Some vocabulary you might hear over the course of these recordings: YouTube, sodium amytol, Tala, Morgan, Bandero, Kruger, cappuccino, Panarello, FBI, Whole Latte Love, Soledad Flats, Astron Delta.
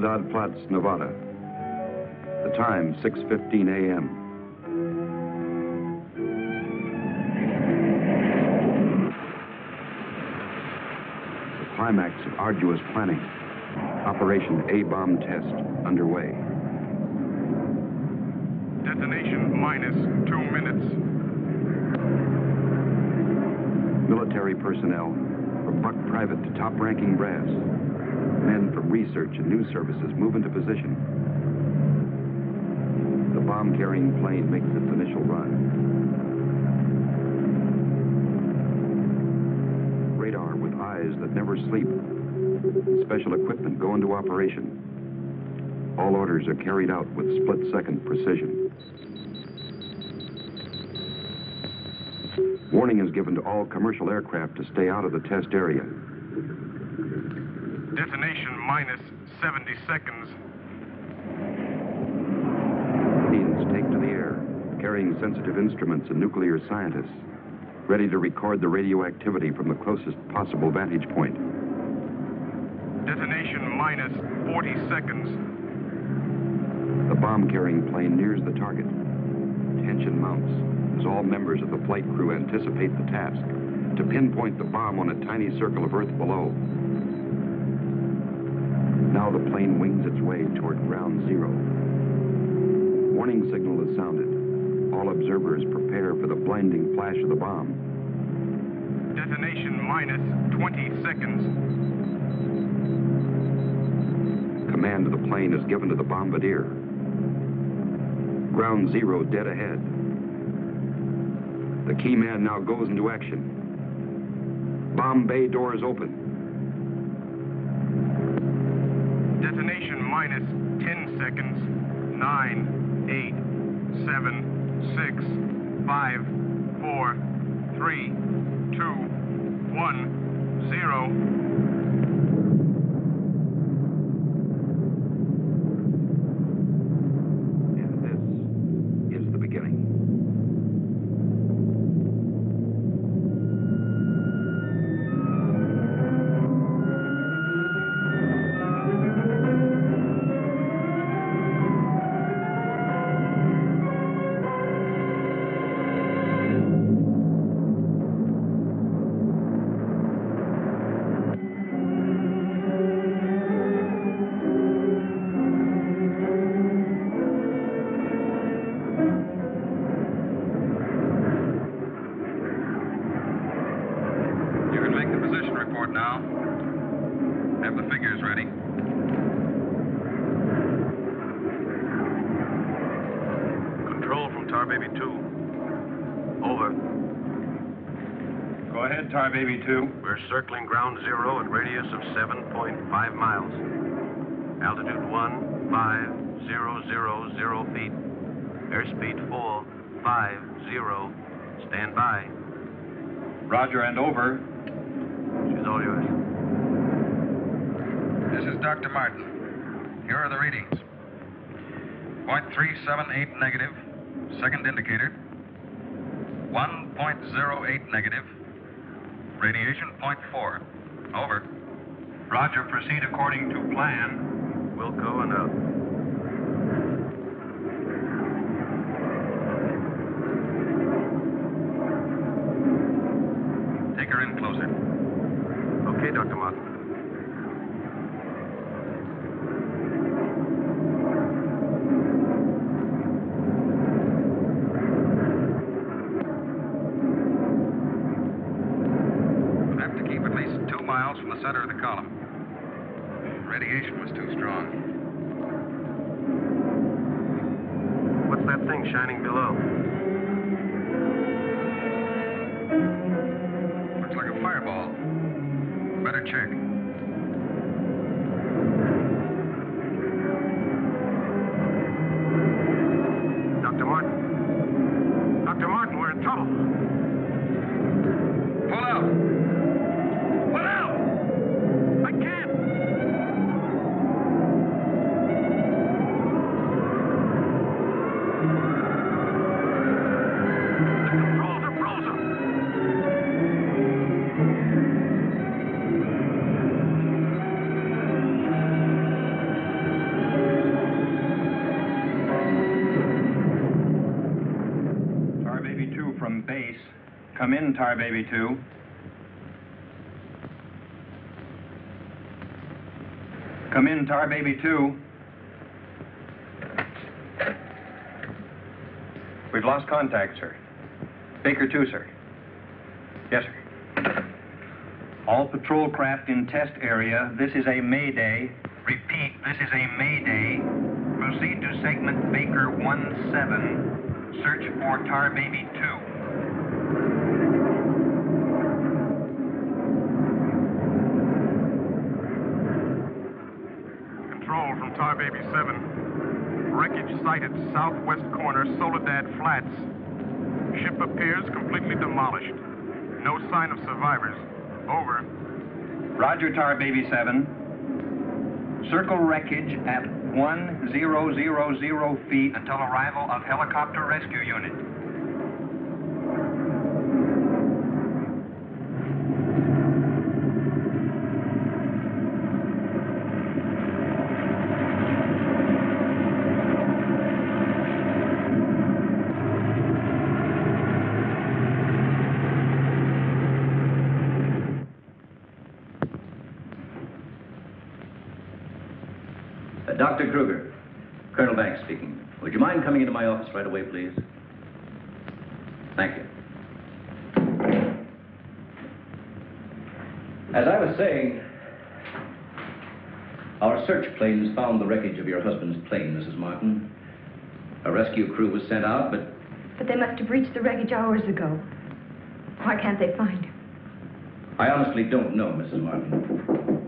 Soledad Flats, Nevada. The time, 6:15 a.m. Climax of arduous planning. Operation A-bomb test underway. Detonation -2 minutes. Military personnel, from buck private to top-ranking brass. Men from research and news services move into position. The bomb-carrying plane makes its initial run. Radar with eyes that never sleep. Special equipment go into operation. All orders are carried out with split-second precision. Warning is given to all commercial aircraft to stay out of the test area. Detonation -70 seconds. Teams take to the air, carrying sensitive instruments and nuclear scientists, ready to record the radioactivity from the closest possible vantage point. Detonation -40 seconds. The bomb-carrying plane nears the target. Tension mounts as all members of the flight crew anticipate the task to pinpoint the bomb on a tiny circle of Earth below. Now the plane wings its way toward ground zero. Warning signal is sounded. All observers prepare for the blinding flash of the bomb. Detonation -20 seconds. Command of the plane is given to the bombardier. Ground zero dead ahead. The key man now goes into action. Bomb bay doors open. Detonation -10 seconds. 9, 8, 7, 6, 5, 4, 3, 2, 1, 0. Now, have the figures ready. Control from Tar Baby 2. Over. Go ahead, Tar Baby 2. We're circling ground zero at radius of 7.5 miles. Altitude 1,500 feet. Airspeed 450. Stand by. Roger and over. She's all yours. This is Dr. Martin. Here are the readings. 0.378 negative, second indicator. 1.08 negative, radiation 0.4. Over. Roger, proceed according to plan. We'll go and up. Take her in closer. Okay, Dr. Martin. We'll have to keep at least 2 miles from the center of the column. Radiation was too strong. What's that thing shining below? Better check. Dr. Martin? Dr. Martin, we're in trouble. Pull out! Pull out! I can't! The controls are frozen! Come in, Tar Baby 2. Come in, Tar Baby 2. We've lost contact, sir. Baker 2, sir. Yes, sir. All patrol craft in test area. This is a mayday. Repeat, this is a mayday. Proceed to segment Baker 17. Search for Tar Baby 2. Tar Baby 7. Wreckage sighted southwest corner, Soledad Flats. Ship appears completely demolished. No sign of survivors. Over. Roger, Tar Baby 7. Circle wreckage at 1000 feet until arrival of helicopter rescue unit. Dr. Kruger, Colonel Banks speaking. Would you mind coming into my office right away, please? Thank you. As I was saying, our search planes found the wreckage of your husband's plane, Mrs. Martin. A rescue crew was sent out, but... But they must have reached the wreckage hours ago. Why can't they find him? I honestly don't know, Mrs. Martin.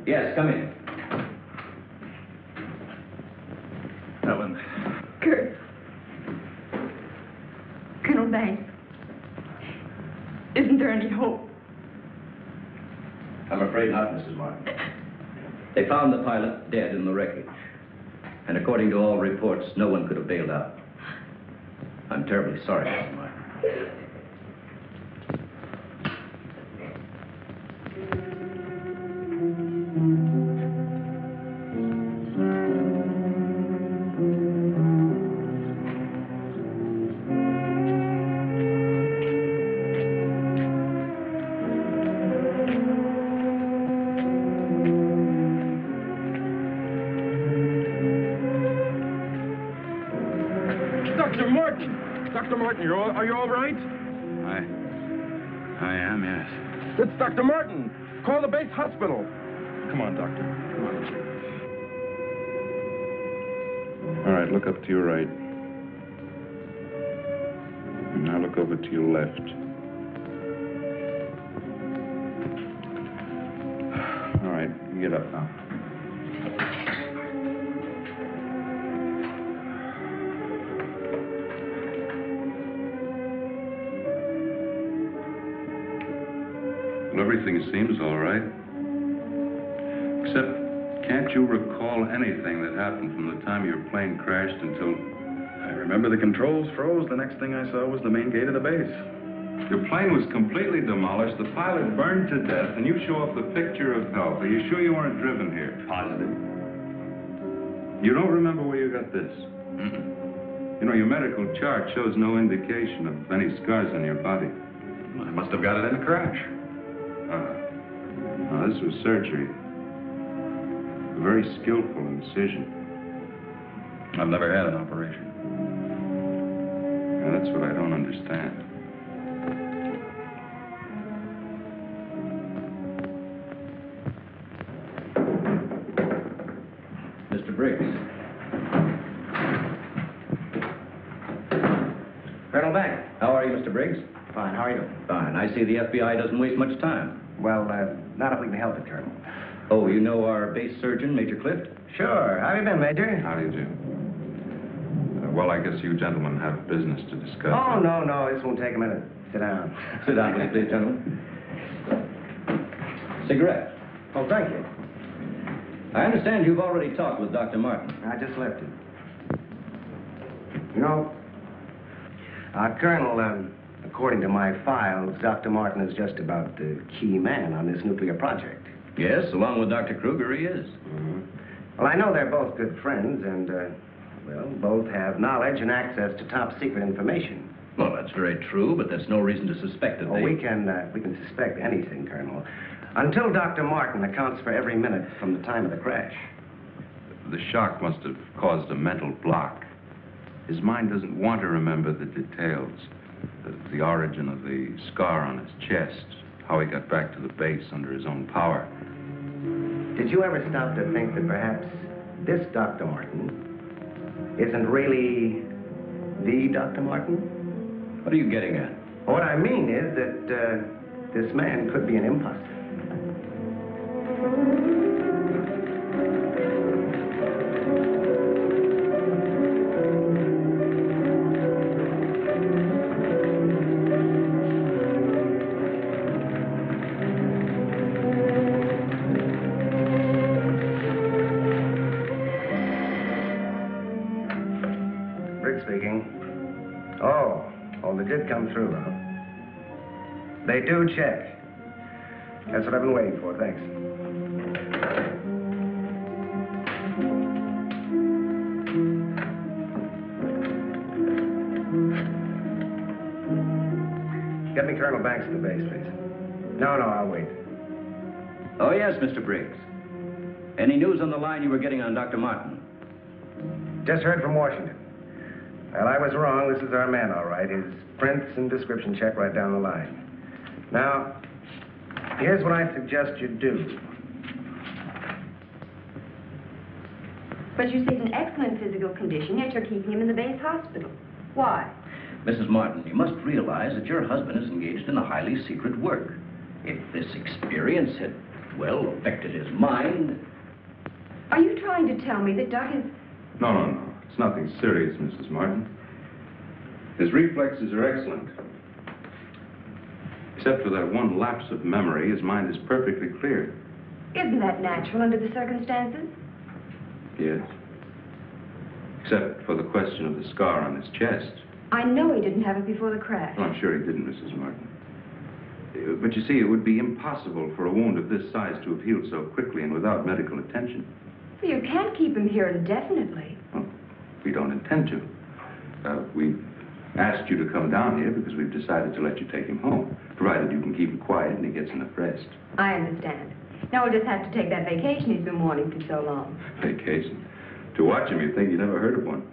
Yes, come in. Kurt. Colonel Banks, isn't there any hope? I'm afraid not, Mrs. Martin. They found the pilot dead in the wreckage. And according to all reports, no one could have bailed out. I'm terribly sorry, Mrs. Martin. Are you all right? I am, yes. It's Dr. Martin. Call the base hospital. Come on, Doctor. Come on. All right, look up to your right. And now look over to your left. All right, you get up now. Everything seems all right. Except, can't you recall anything that happened from the time your plane crashed until... I remember the controls froze. The next thing I saw was the main gate of the base. Your plane was completely demolished. The pilot burned to death, and you show off the picture of health. Are you sure you weren't driven here? Positive. You don't remember where you got this? Mm-mm. You know, your medical chart shows no indication of any scars on your body. I must have got it in a crash. Now, this was surgery. A very skillful incision. I've never had an operation. Now, that's what I don't understand. Mr. Briggs. Colonel Banks. How are you, Mr. Briggs? Fine. How are you? Fine. I see the FBI doesn't waste much time. Well, not if we can help it, Colonel. Oh, you know our base surgeon, Major Clift? Sure. How have you been, Major? How do you do? Well, I guess you gentlemen have business to discuss. Oh, no. This won't take a minute. Sit down. Sit down, please, gentlemen. Cigarette. Oh, thank you. I understand you've already talked with Dr. Martin. I just left him. You know, Colonel, according to my files, Dr. Martin is just about the key man on this nuclear project. Yes, along with Dr. Kruger, he is. Mm-hmm. Well, I know they're both good friends and, well, both have knowledge and access to top secret information. Well, that's very true, but that's no reason to suspect that they... Oh, we can suspect anything, Colonel. Until Dr. Martin accounts for every minute from the time of the crash. The shock must have caused a mental block. His mind doesn't want to remember the details. The origin of the scar on his chest, how he got back to the base under his own power. Did you ever stop to think that perhaps this Dr. Martin isn't really the Dr. Martin? What are you getting at? What I mean is that this man could be an imposter. Through, huh? They do check. That's what I've been waiting for, thanks. Get me Colonel Banks to the base, please. No, I'll wait. Oh, yes, Mr. Briggs. Any news on the line you were getting on Dr. Martin? Just heard from Washington. Well, I was wrong. This is our man, all right. His prints and description check right down the line. Now, here's what I suggest you do. But you say he's in excellent physical condition, yet you're keeping him in the base hospital. Why? Mrs. Martin, you must realize that your husband is engaged in a highly secret work. If this experience had, well, affected his mind... Are you trying to tell me that Doug is... No. It's nothing serious, Mrs. Martin. His reflexes are excellent. Except for that one lapse of memory, his mind is perfectly clear. Isn't that natural under the circumstances? Yes. Except for the question of the scar on his chest. I know he didn't have it before the crash. Well, I'm sure he didn't, Mrs. Martin. But you see, it would be impossible for a wound of this size to have healed so quickly and without medical attention. Well, you can't keep him here indefinitely. We don't intend to. We asked you to come down here because we've decided to let you take him home, provided you can keep him quiet and he gets enough rest. I understand. Now we'll just have to take that vacation he's been wanting for so long. Vacation? To watch him, you'd think you never heard of one.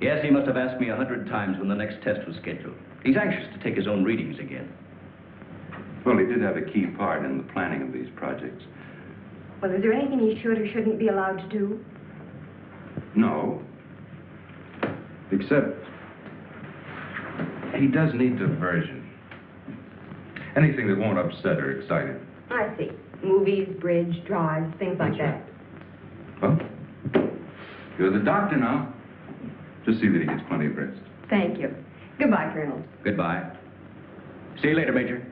Yes, he must have asked me 100 times when the next test was scheduled. He's anxious to take his own readings again. Well, he did have a key part in the planning of these projects. Well, is there anything he should or shouldn't be allowed to do? No. Except he does need diversion. Anything that won't upset or excite him. I see. Movies, bridge, drives, things like that. Well, you're the doctor now. Just see that he gets plenty of rest. Thank you. Goodbye, Colonel. Goodbye. See you later, Major.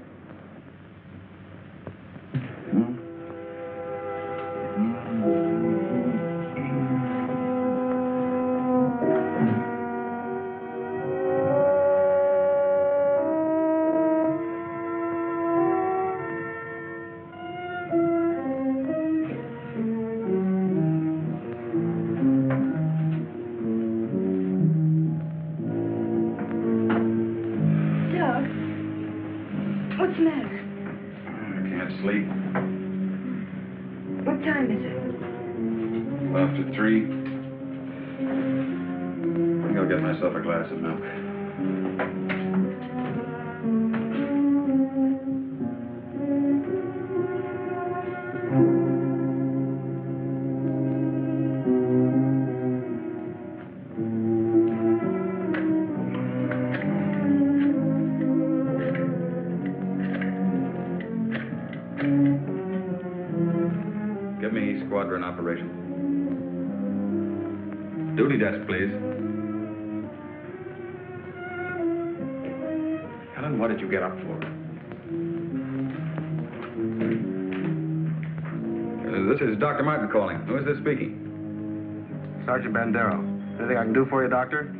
Speaking. Sergeant Bandero. Anything I can do for you, Doctor?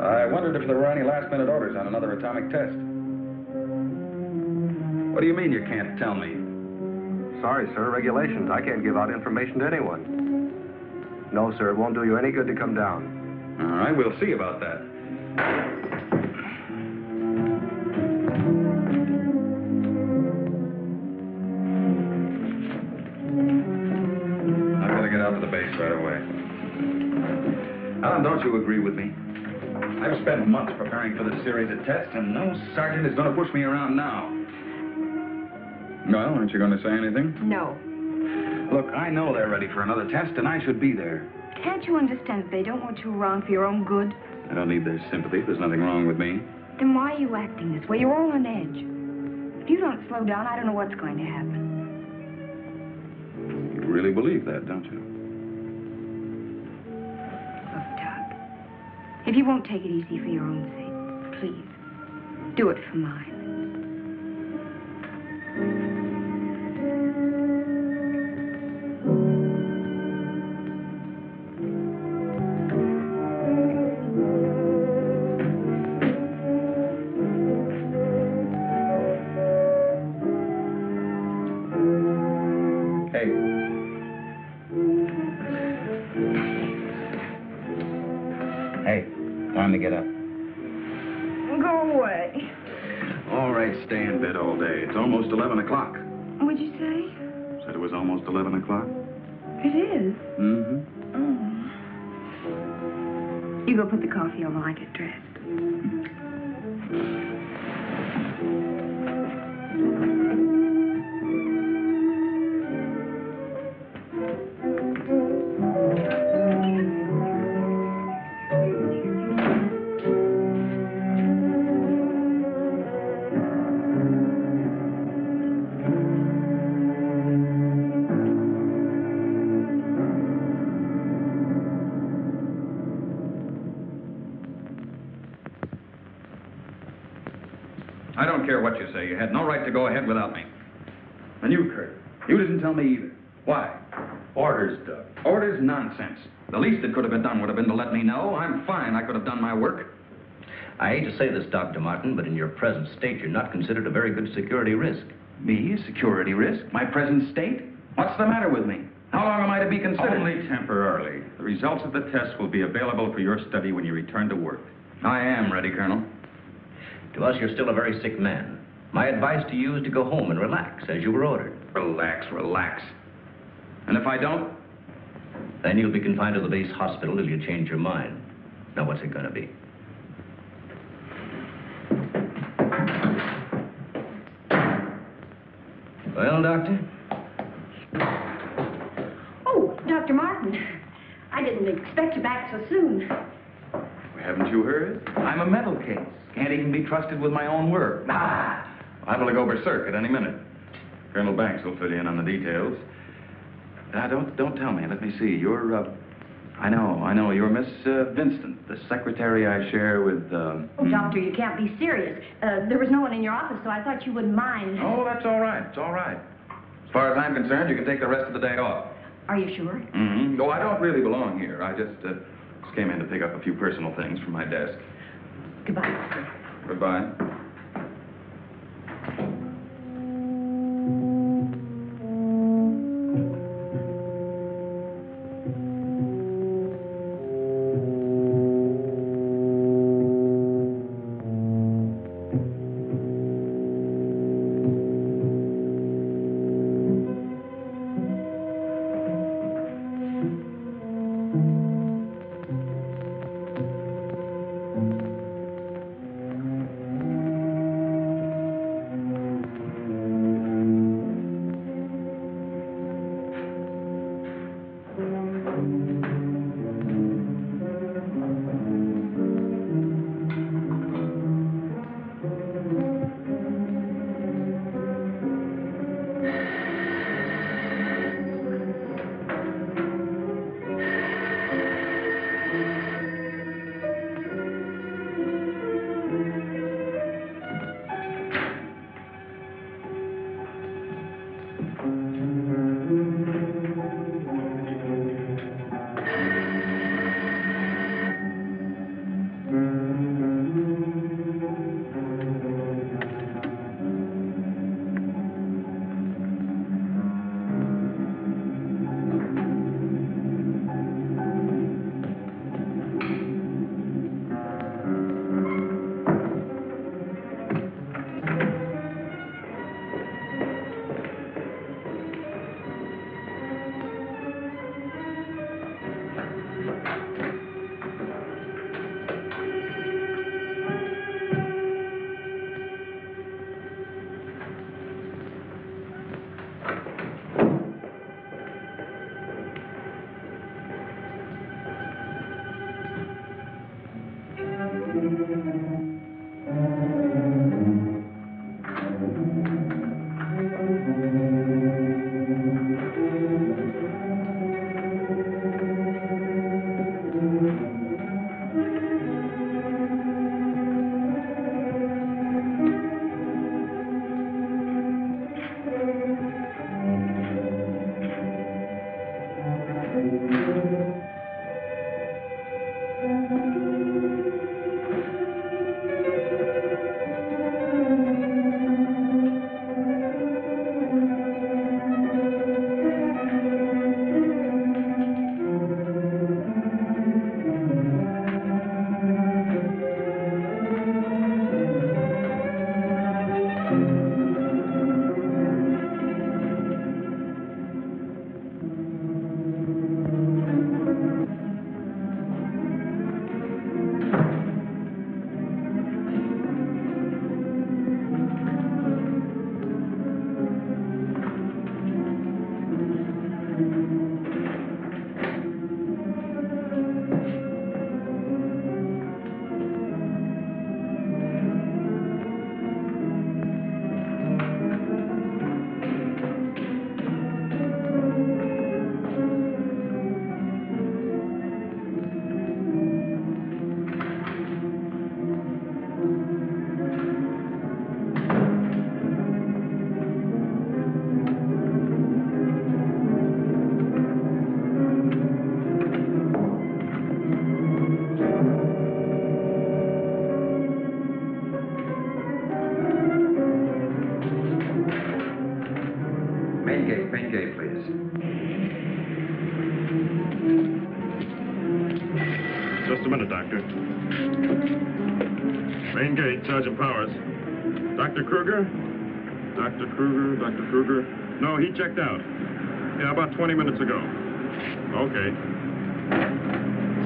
I wondered if there were any last-minute orders on another atomic test. What do you mean you can't tell me? Sorry, sir. Regulations. I can't give out information to anyone. No, sir. It won't do you any good to come down. All right. We'll see about that. face right away. Alan, don't you agree with me? I've spent months preparing for this series of tests, and no sergeant is going to push me around now. Well, aren't you going to say anything? No. Look, I know they're ready for another test, and I should be there. Can't you understand that they don't want you around for your own good? I don't need their sympathy. There's nothing wrong with me. Then why are you acting this way? You're all on edge. If you don't slow down, I don't know what's going to happen. You really believe that, don't you? Look, Doug, if you won't take it easy for your own sake, please, do it for mine. What you say. You had no right to go ahead without me. And you, Kurt, you didn't tell me either. Why? Orders, Doug. Orders? Nonsense. The least that could have been done would have been to let me know. I'm fine. I could have done my work. I hate to say this, Dr. Martin, but in your present state, you're not considered a very good security risk. Me? A security risk? My present state? What's the matter with me? How long am I to be considered? Only temporarily. The results of the test will be available for your study when you return to work. I am ready, Colonel. To us, you're still a very sick man. My advice to you is to go home and relax, as you were ordered. Relax, relax. And if I don't? Then you'll be confined to the base hospital till you change your mind. Now, what's it going to be? Well, Doctor? Oh, Dr. Martin. I didn't expect you back so soon. Haven't you heard? I'm a mental case. Can't even be trusted with my own work. Ah! Liable to go berserk at any minute. Colonel Banks will fill you in on the details. Now, don't tell me. Let me see. You're, I know. You're Miss Vincent, the secretary I share with, Oh, Doctor, you can't be serious. There was no one in your office, so I thought you wouldn't mind. Oh, that's all right. It's all right. As far as I'm concerned, you can take the rest of the day off. Are you sure? Mm-hmm. No, I don't really belong here. I just came in to pick up a few personal things from my desk. Goodbye, Doctor. Goodbye. Main gate, please. Just a minute, Doctor. Main gate, Sergeant Powers. Dr. Kruger? Dr. Kruger, Dr. Kruger. No, he checked out. Yeah, about 20 minutes ago. Okay.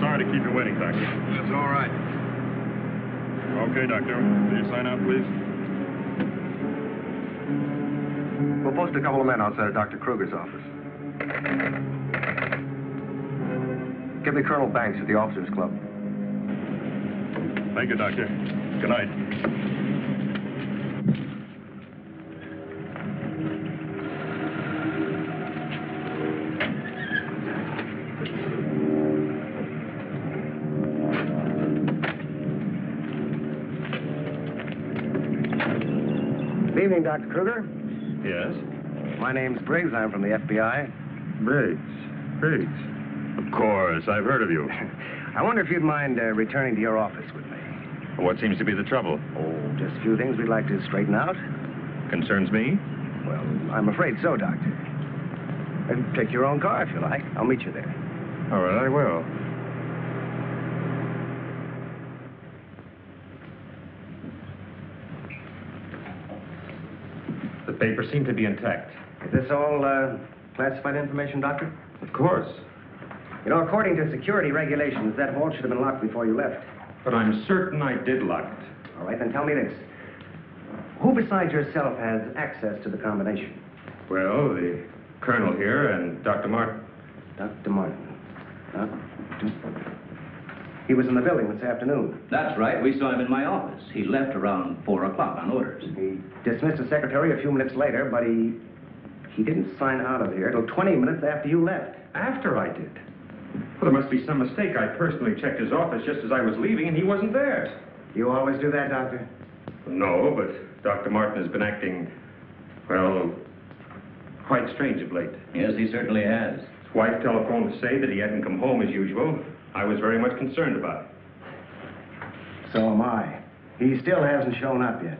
Sorry to keep you waiting, Doctor. That's all right. Okay, Doctor. Will you sign out, please? We'll post a couple of men outside of Dr. Kruger's office. Give me Colonel Banks at the Officers Club. Thank you, Doctor. Good night. Good evening, Dr. Kruger. Yes? My name's Briggs. I'm from the FBI. Briggs. Of course. I've heard of you. I wonder if you'd mind returning to your office with me. What seems to be the trouble? Oh, just a few things we'd like to straighten out. Concerns me? Well, I'm afraid so, Doctor. Take your own car if you like. I'll meet you there. All right, I will. Papers seem to be intact. Is this all classified information, Doctor? Of course. You know, according to security regulations, that vault should have been locked before you left. But I'm certain I did lock it. All right, then tell me this. Who besides yourself has access to the combination? Well, the Colonel here and Dr. Martin. Dr. Martin. Huh? He was in the building this afternoon. That's right. We saw him in my office. He left around 4 o'clock on orders. He dismissed the secretary a few minutes later, but he didn't sign out of here till 20 minutes after you left. After I did? Well, there must be some mistake. I personally checked his office just as I was leaving, and he wasn't there. You always do that, Doctor? No, but Dr. Martin has been acting, well, quite strange of late. Yes, he certainly has. His wife telephoned to say that he hadn't come home as usual. I was very much concerned about it. So am I. He still hasn't shown up yet.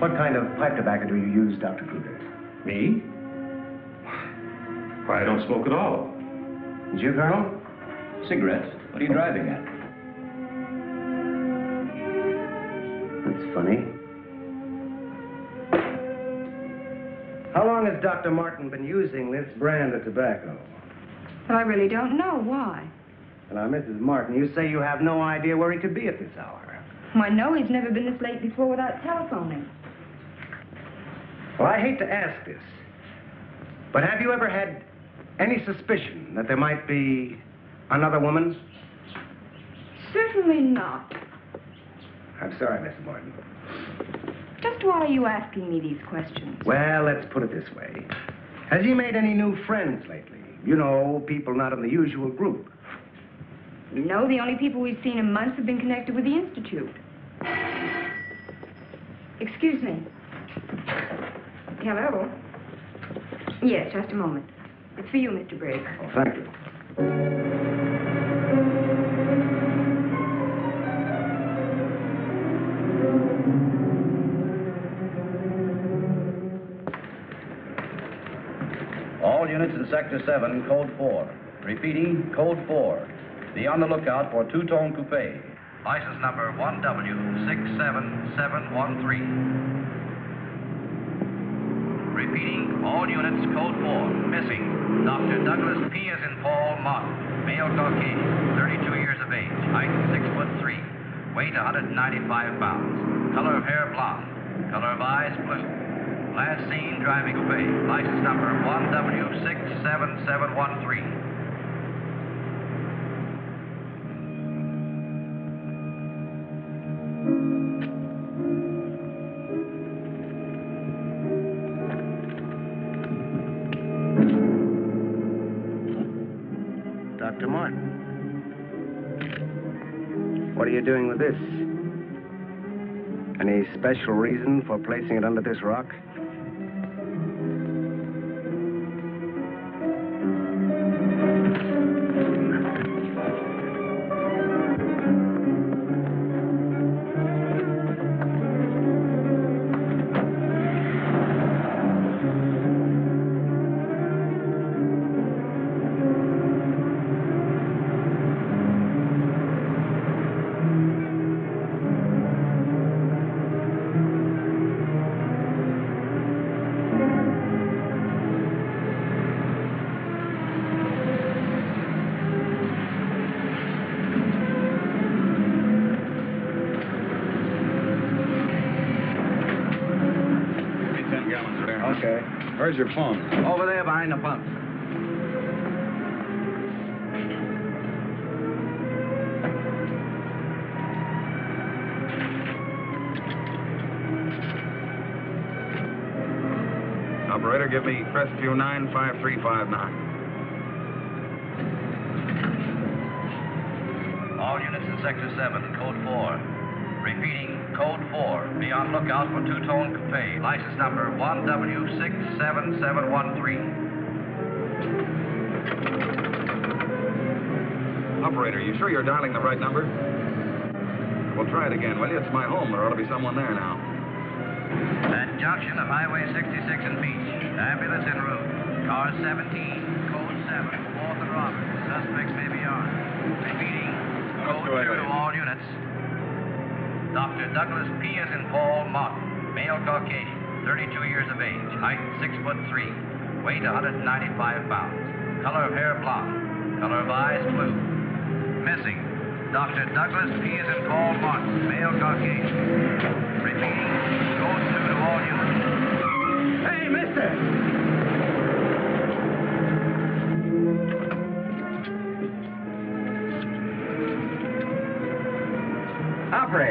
What kind of pipe tobacco do you use, Dr. Kruger? Me? Why, I don't smoke at all. Did you, Colonel? Cigarettes. What are you driving at? That's funny. How long has Dr. Martin been using this brand of tobacco? Well, I really don't know. Why? Now, Mrs. Martin, you say you have no idea where he could be at this hour. Why, no, he's never been this late before without telephoning. Well, I hate to ask this, but have you ever had any suspicion that there might be another woman? Certainly not. I'm sorry, Mrs. Martin. Just why are you asking me these questions? Well, let's put it this way. Has he made any new friends lately? You know, people not in the usual group. No, the only people we've seen in months have been connected with the Institute. Excuse me. Hello? Yes, just a moment. It's for you, Mr. Briggs. Oh, thank you. Units in Sector 7, Code 4. Repeating, Code 4. Be on the lookout for two-tone coupe. License number 1W67713. Repeating, all units, Code 4. Missing. Dr. Douglas P. as in Paul Martin. Male Caucasian, 32 years of age. Height 6'3". Weight 195 pounds. Color of hair blonde. Color of eyes blue. Last seen driving away. License number 1W67713. Dr. Martin, what are you doing with this? Any special reason for placing it under this rock? Where's your phone? Over there behind the pumps. Operator, give me Crestview 95359. All units in Sector 7, Code 4. Repeating, Code 4. Be on lookout for two-tone coupe. License number 1W67713. Operator, you sure you're dialing the right number? Well, try it again, will you? It's my home. There ought to be someone there now. At junction of Highway 66 and Beach. Ambulance en route. Car 17, Code 7, 4th and Robert. Suspects may be armed. Repeating. Code 2 to all units. Dr. Douglas P. as in Paul Martin, male Caucasian, 32 years of age, height 6'3", weight 195 pounds, color of hair blonde, color of eyes blue. Missing, Dr. Douglas P. as in Paul Martin, male Caucasian. Repeating, Code 2 to all units. Hey, mister!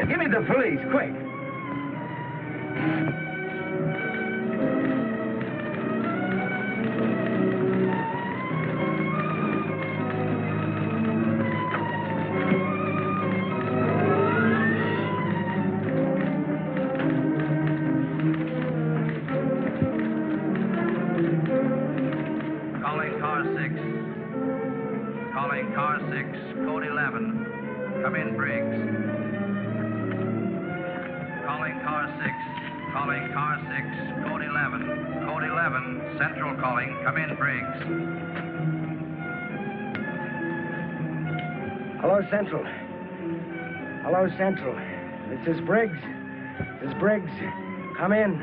Give me the police, quick. Calling car 6. Calling car 6, code 11. Come in, Briggs. Calling car 6, code 11. Code 11, central calling. Come in, Briggs. Hello, Central. Hello, Central. This is Briggs. This is Briggs. Come in.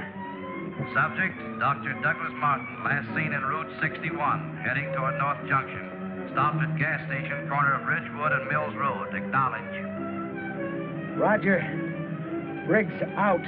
Subject, Dr. Douglas Martin, last seen en route 61, heading toward North Junction. Stopped at gas station, corner of Ridgewood and Mills Road. Acknowledge. Roger. Briggs out.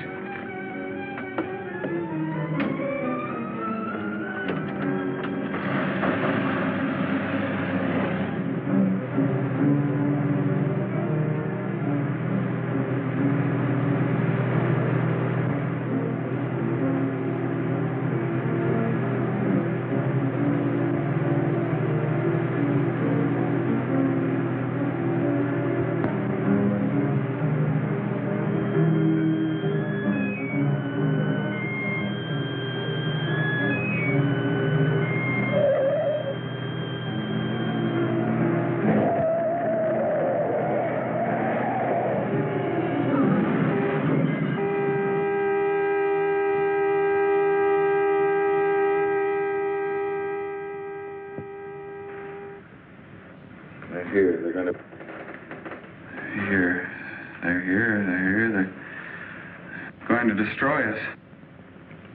Destroy us.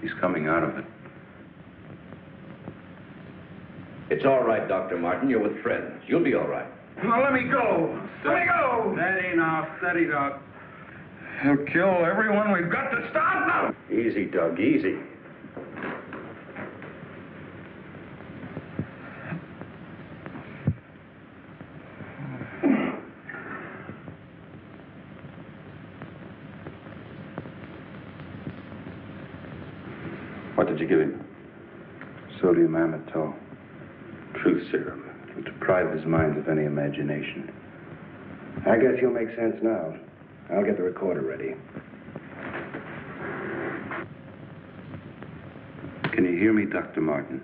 He's coming out of it. It's all right, Dr. Martin. You're with friends. You'll be all right. Now let me go. Let me go. Steady now. Steady, Doc. He'll kill everyone. We've got to stop now. Easy, Doug. Easy. Sodium amytol, truth serum. It'll deprive his mind of any imagination. I guess he'll make sense now. I'll get the recorder ready. Can you hear me, Dr. Martin?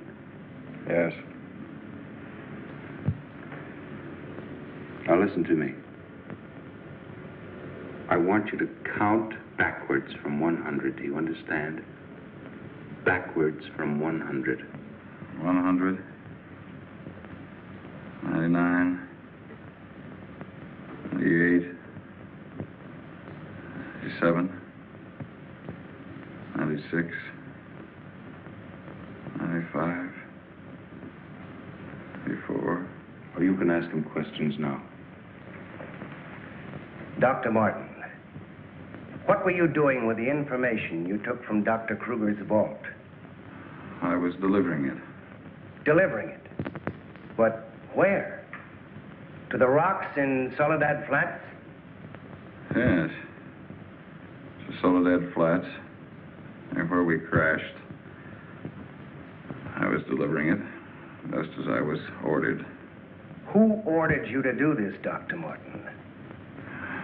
Yes. Now listen to me. I want you to count backwards from 100. Do you understand? Backwards from 100. 100. 99. 98. 97. 96. 95. 94. Well, you can ask him questions now. Dr. Martin, what were you doing with the information you took from Dr. Kruger's vault? I was delivering it. Delivering it? But where? To the rocks in Soledad Flats? Yes. To Soledad Flats. And where we crashed. I was delivering it, just as I was ordered. Who ordered you to do this, Dr. Morton?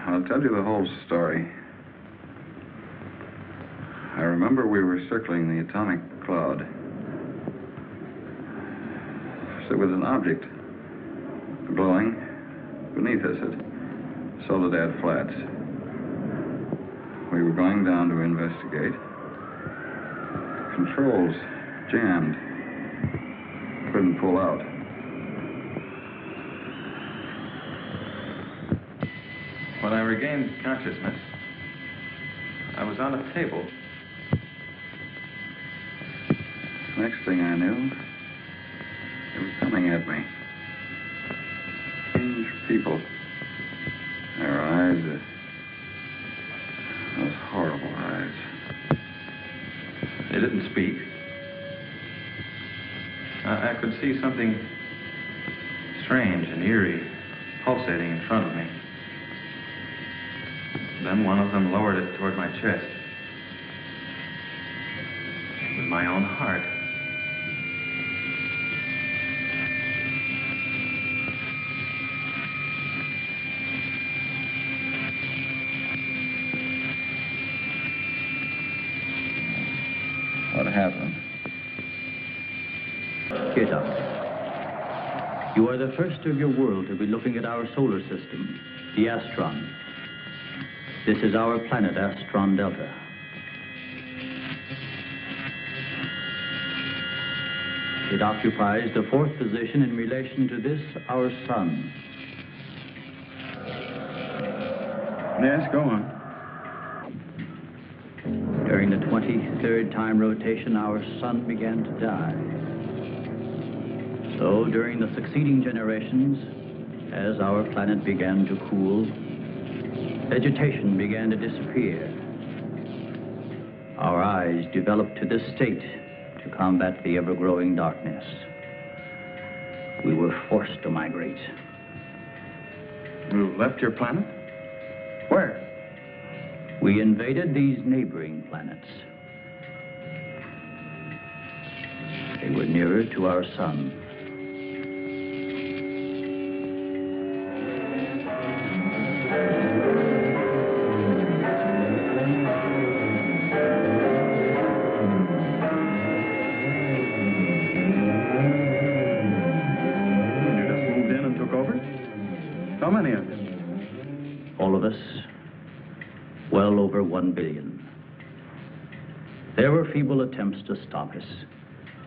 I'll tell you the whole story. I remember we were circling the atomic cloud. There was an object glowing beneath us at Soledad Flats. We were going down to investigate. Controls jammed. Couldn't pull out. When I regained consciousness, I was on a table. Next thing I knew, it was coming at me. Strange people. Their eyes, those horrible eyes. They didn't speak. I could see something strange and eerie pulsating in front of me. Then one of them lowered it toward my chest. It was my own heart. What happened? Here, Doctor. You are the first of your world to be looking at our solar system, the Astron. This is our planet, Astron Delta. It occupies the fourth position in relation to this, our sun. Yes, go on. During the 23rd time rotation, our sun began to die. So, during the succeeding generations, as our planet began to cool, vegetation began to disappear. Our eyes developed to this state to combat the ever-growing darkness. We were forced to migrate. You left your planet? Where? We invaded these neighboring planets. They were nearer to our sun. How many of them? All of us. Well over 1 billion. There were feeble attempts to stop us,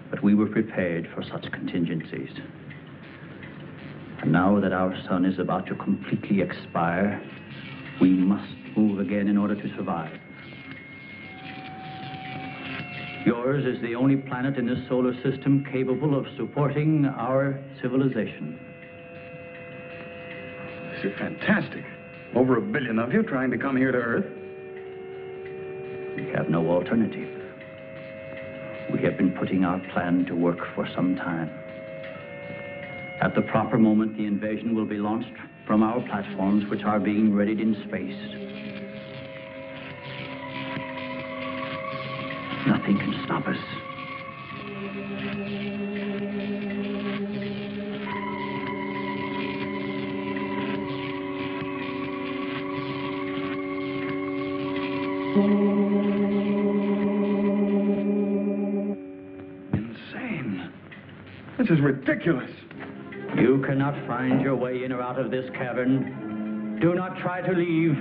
but we were prepared for such contingencies. And now that our sun is about to completely expire, we must move again in order to survive. Yours is the only planet in this solar system capable of supporting our civilization. You're fantastic. Over 1 billion of you trying to come here to Earth. We have no alternative. We have been putting our plan to work for some time. At the proper moment, the invasion will be launched from our platforms, which are being readied in space. Nothing can stop us. Insane. This is ridiculous. You cannot find your way in or out of this cavern. Do not try to leave.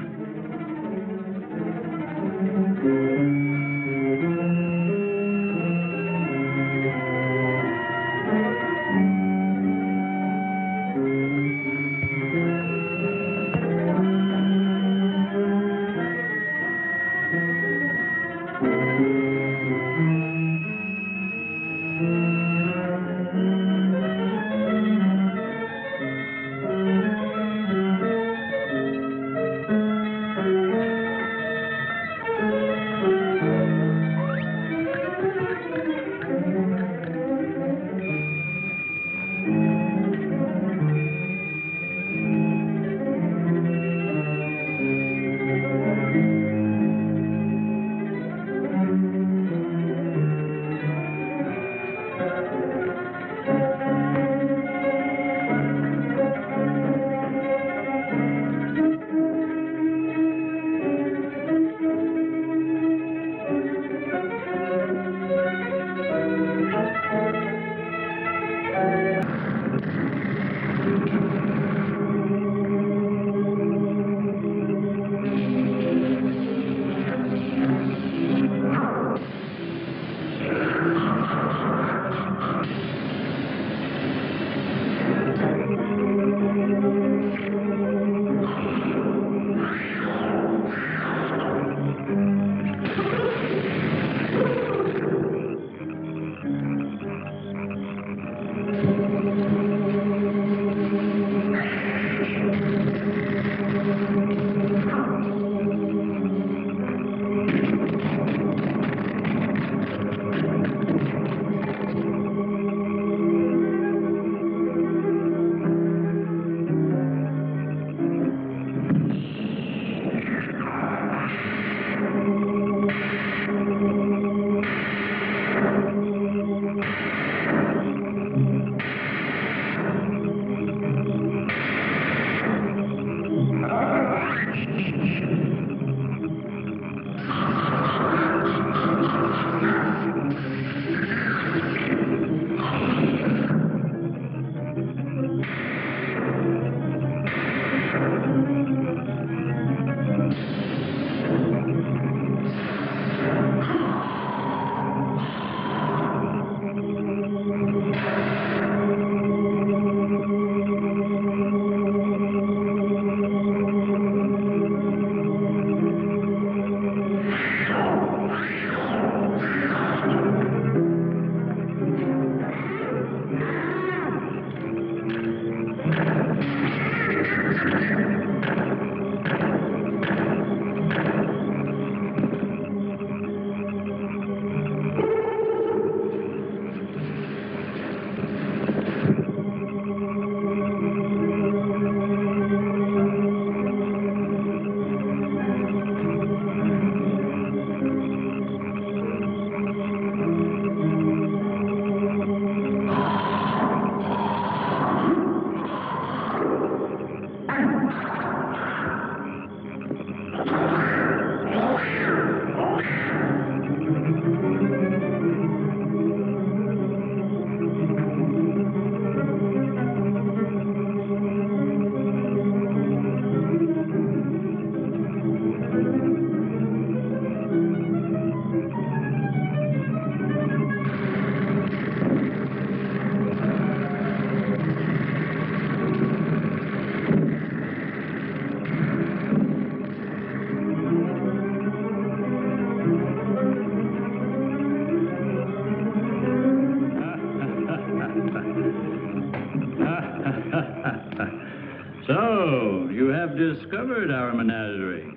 So, you have discovered our menagerie.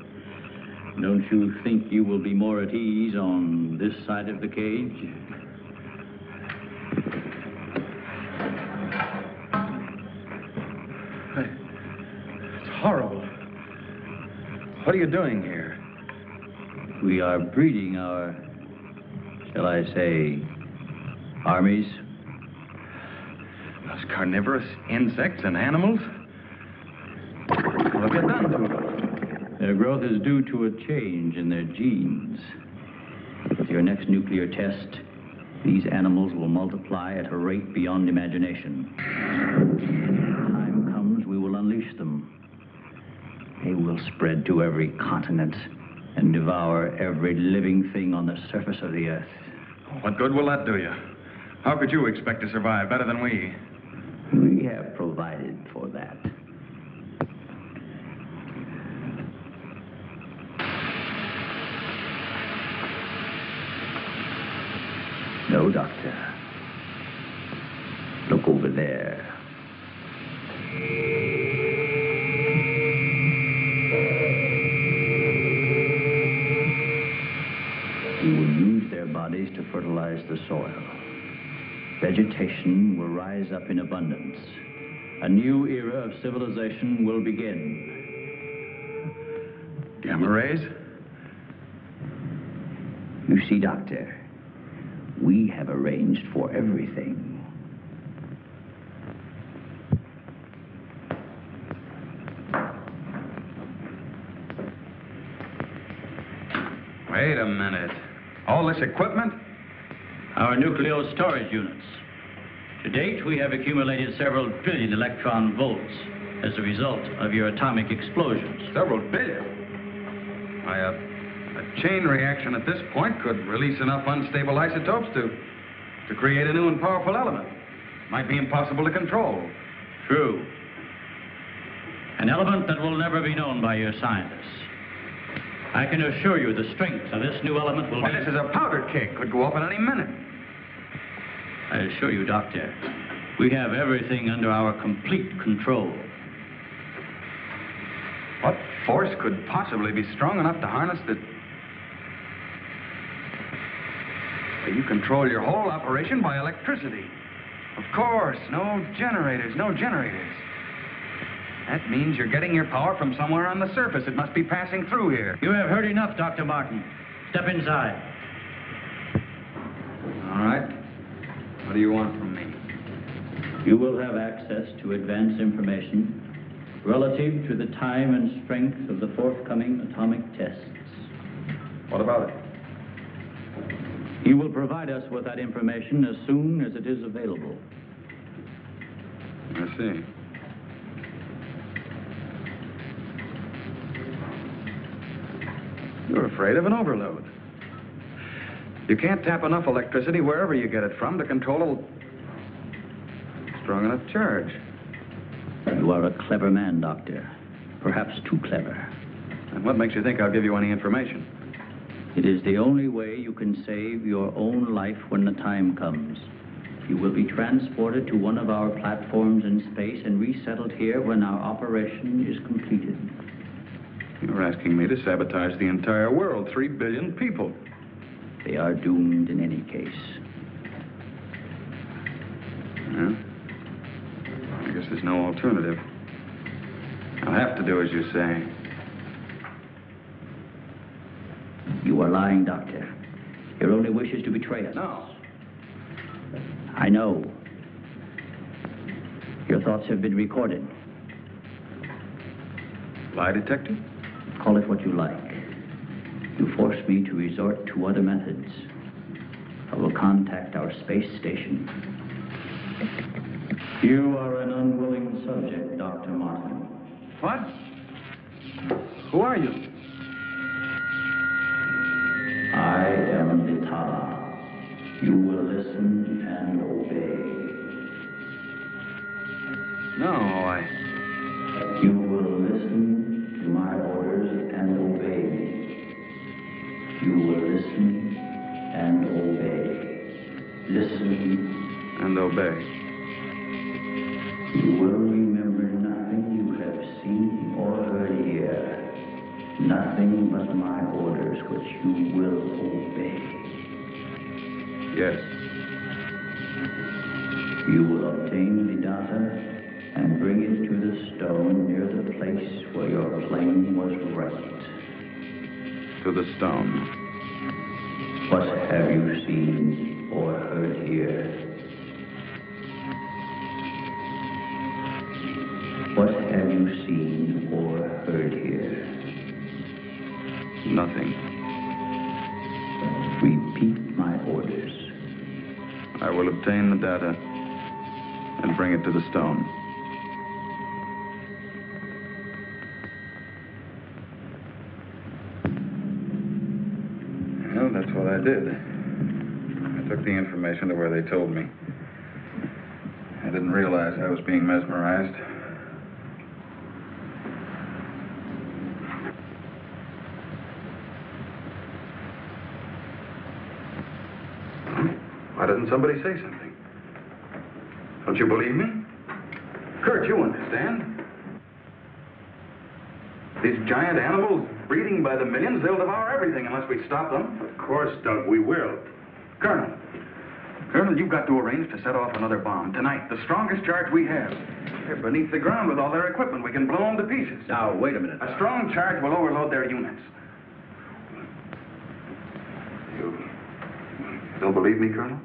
Don't you think you will be more at ease on this side of the cage? It's horrible. What are you doing here? We are breeding our, shall I say, armies. Those carnivorous insects and animals? What have you done to them? Their growth is due to a change in their genes. With your next nuclear test, these animals will multiply at a rate beyond imagination. When the time comes, we will unleash them. They will spread to every continent and devour every living thing on the surface of the earth. What good will that do you? How could you expect to survive better than we? We have provided for that. No, Doctor. Look over there. To fertilize the soil. Vegetation will rise up in abundance. A new era of civilization will begin. Gamma rays? You see, Doctor, we have arranged for everything. Wait a minute. All this equipment? Our nuclear storage units. To date, we have accumulated several billion electron volts as a result of your atomic explosions. Several billion? Why, a chain reaction at this point could release enough unstable isotopes to create a new and powerful element. Might be impossible to control. True. An element that will never be known by your scientists. I can assure you the strength of this new element will be... This is a powder keg. Could go off at any minute. I assure you, Doctor, we have everything under our complete control. What force could possibly be strong enough to harness the... You control your whole operation by electricity. Of course, no generators. That means you're getting your power from somewhere on the surface. It must be passing through here. You have heard enough, Dr. Martin. Step inside. All right. What do you want from me? You will have access to advanced information relative to the time and strength of the forthcoming atomic tests. What about it? You will provide us with that information as soon as it is available. I see. You're afraid of an overload. You can't tap enough electricity wherever you get it from to control a strong enough charge. You are a clever man, Doctor. Perhaps too clever. And what makes you think I'll give you any information? It is the only way you can save your own life when the time comes. You will be transported to one of our platforms in space and resettled here when our operation is completed. You're asking me to sabotage the entire world, 3 billion people. They are doomed in any case. Yeah. I guess there's no alternative. I'll have to do as you say. You are lying, Doctor. Your only wish is to betray us. No. I know. Your thoughts have been recorded. Lie detector? Call it what you like. You force me to resort to other methods. I will contact our space station. You are an unwilling subject, Dr. Martin. What? Who are you? I am the Tala. You will listen and obey. No, You will listen. My orders and obey me. You will listen and obey. Listen and obey. You will remember Yes. You will obtain the data and bring it to the stone near the place where your plane was wrecked. To the stone. What have you seen or heard here? What have you seen or heard here? Nothing. Repeat my orders. I will obtain the data and bring it to the stone. Well, that's what I did. I took the information to where they told me. I didn't realize I was being mesmerized. Why doesn't somebody say something? Don't you believe me? Kurt, you understand. These giant animals breeding by the millions, they'll devour everything unless we stop them. Of course, Doug, we will. Colonel, you've got to arrange to set off another bomb tonight, the strongest charge we have. They're beneath the ground with all their equipment. We can blow them to pieces. Now, wait a minute. A strong charge will overload their units. You don't believe me, Colonel?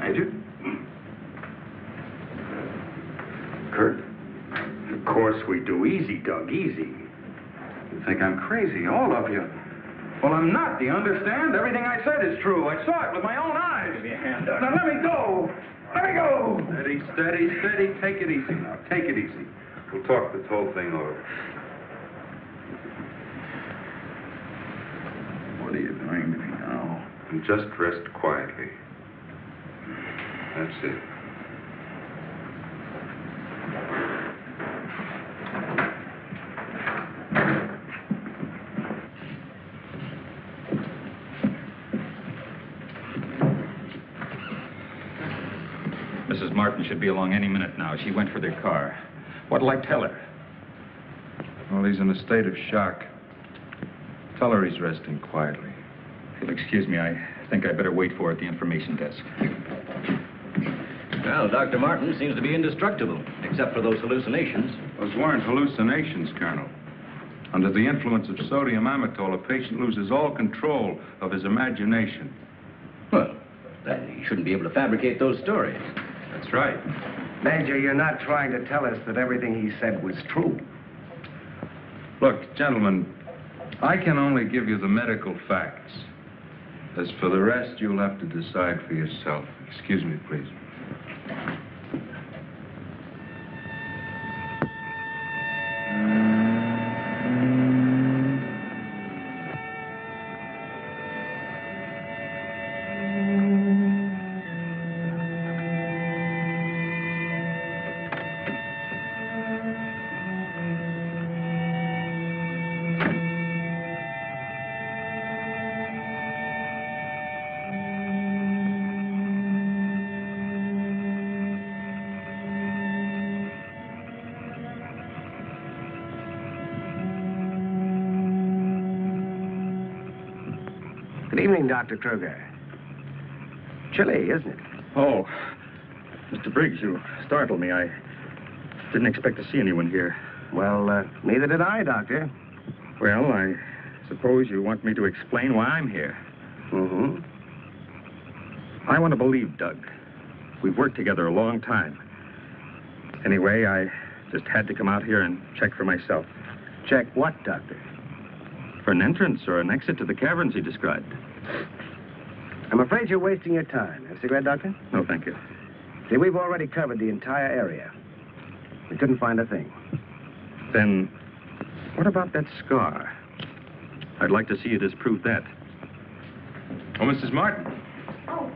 Major? Kurt? Of course we do. Easy, Doug, easy. You think I'm crazy, all of you. Well, I'm not, do you understand? Everything I said is true. I saw it with my own eyes. Give me a hand, Doug. Now, let me go! Let me go! Steady, steady, steady. Take it easy now. Take it easy. We'll talk this whole thing over. What are you doing to me now? Just rest quietly. That's it. Mrs. Martin should be along any minute now. She went for their car. What'll I tell her? Well, he's in a state of shock. Tell her he's resting quietly. If you'll excuse me, I think I'd better wait for her at the information desk. Well, Dr. Martin seems to be indestructible, except for those hallucinations. Those weren't hallucinations, Colonel. Under the influence of sodium amytol, a patient loses all control of his imagination. Well, then he shouldn't be able to fabricate those stories. That's right. Major, you're not trying to tell us that everything he said was true. Look, gentlemen, I can only give you the medical facts. As for the rest, you'll have to decide for yourself. Excuse me, please. Good evening, Dr. Kruger. Chilly, isn't it? Oh, Mr. Briggs, you startled me. I didn't expect to see anyone here. Well, neither did I, Doctor. Well, I suppose you want me to explain why I'm here. Mm-hmm. I want to believe, Doug. We've worked together a long time. Anyway, I just had to come out here and check for myself. Check what, Doctor? For an entrance or an exit to the caverns he described. I'm afraid you're wasting your time. Have a cigarette, Doctor? No, thank you. See, we've already covered the entire area. We couldn't find a thing. Then, what about that scar? I'd like to see you disprove that. Oh, Mrs. Martin. Oh.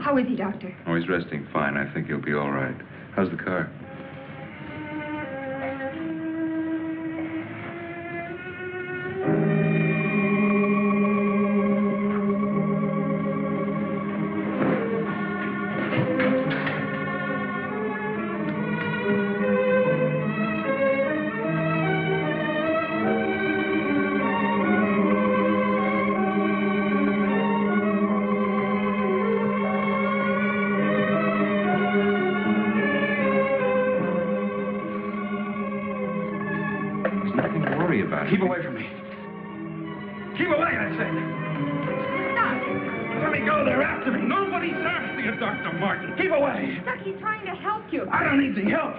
How is he, Doctor? Oh, he's resting fine. I think he'll be all right. How's the car? about it. Keep away from me. Keep away, I say. Stop. Let me go. They're after me. Nobody's after you, Dr. Martin. Keep away. Doc, he's trying to help you. I don't need the help.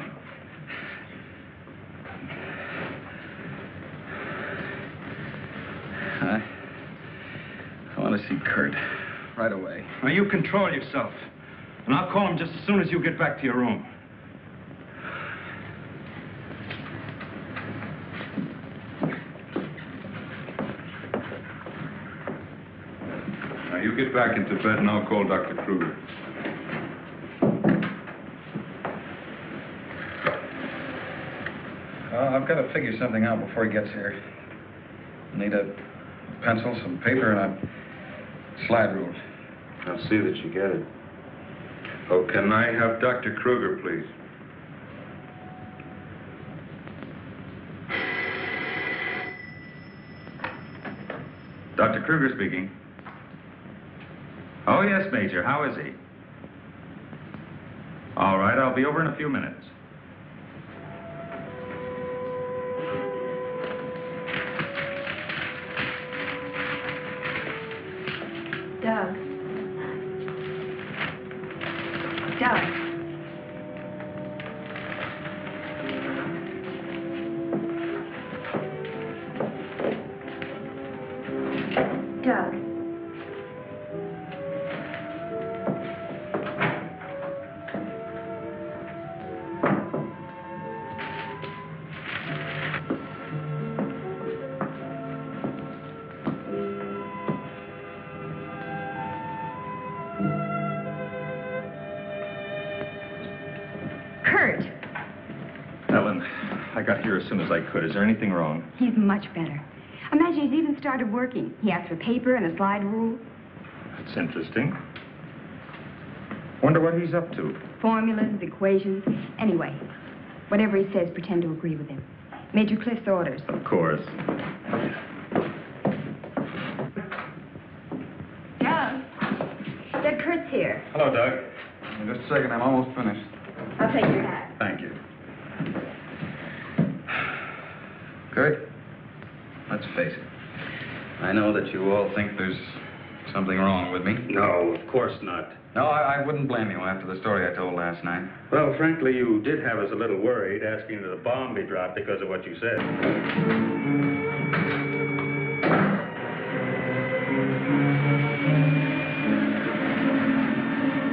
I want to see Kurt right away. Now, you control yourself, and I'll call him just as soon as you get back to your room. Now, you get back into bed, and I'll call Dr. Kruger. I've got to figure something out before he gets here. I need a pencil, some paper, and a slide rule. I'll see that you get it. Oh, can I have Dr. Kruger, please? Dr. Kruger speaking. Oh, yes, Major. How is he? All right, I'll be over in a few minutes. As soon as I could. Is there anything wrong? He's much better. Imagine he's even started working. He asked for paper and a slide rule. That's interesting. Wonder what he's up to. Formulas, equations. Anyway, whatever he says, pretend to agree with him. Major Cliff's orders. Of course. Doug. Doug Kurt's here. Hello, Doug. Just a second. I'm almost finished. I'll take your hat. Thank you. Kurt, let's face it. I know that you all think there's something wrong with me. No, of course not. No, I wouldn't blame you after the story I told last night. Well, frankly, you did have us a little worried asking that the bomb be dropped because of what you said.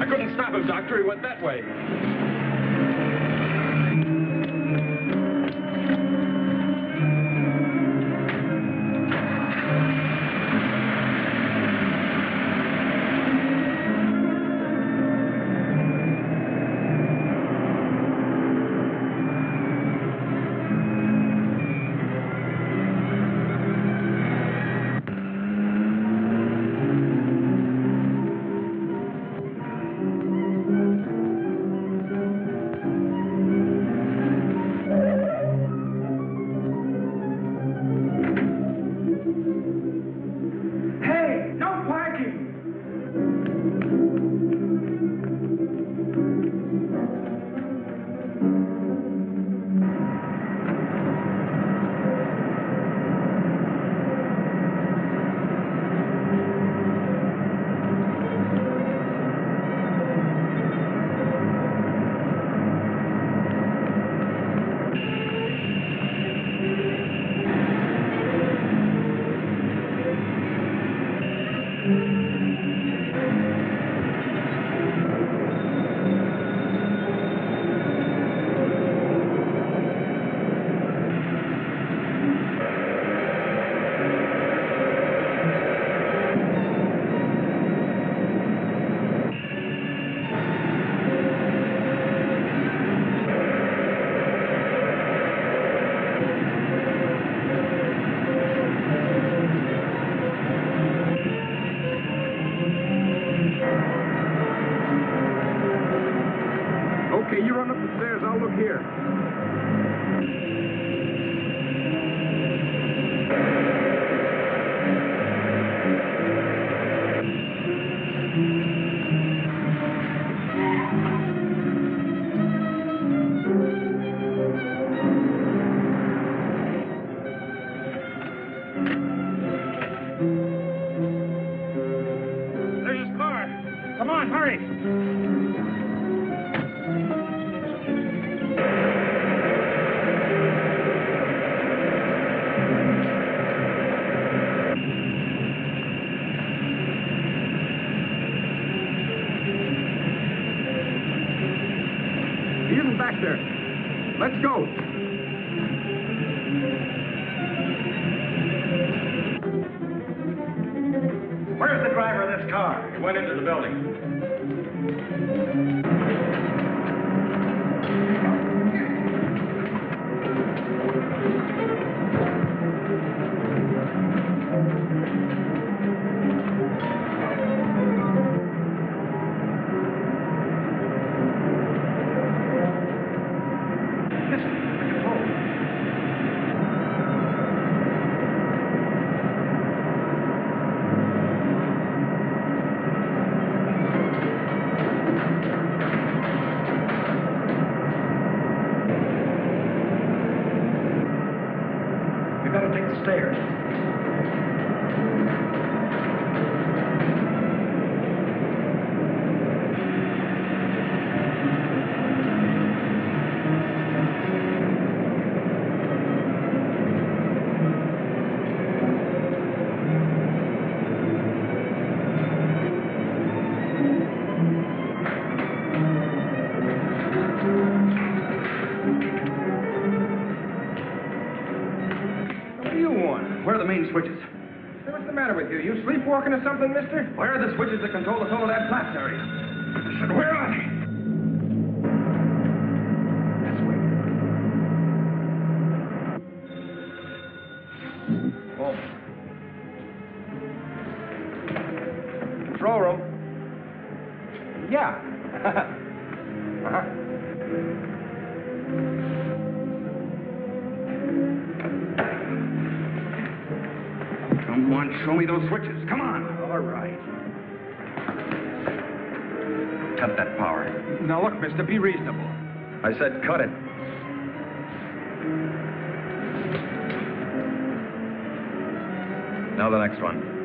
I couldn't stop him, Doctor. He went that way. Someone's back there. Let's go. Where's the driver of this car? He went into the building. Switches. So what's the matter with you? You sleepwalking or something, mister? Where are the switches that control the Soledad Flats area? Listen, where are they? This way. Oh. Control room. Yeah. Come on, show me those switches. Come on. All right. Cut that power. Now, look, mister, be reasonable. I said cut it. Now the next one.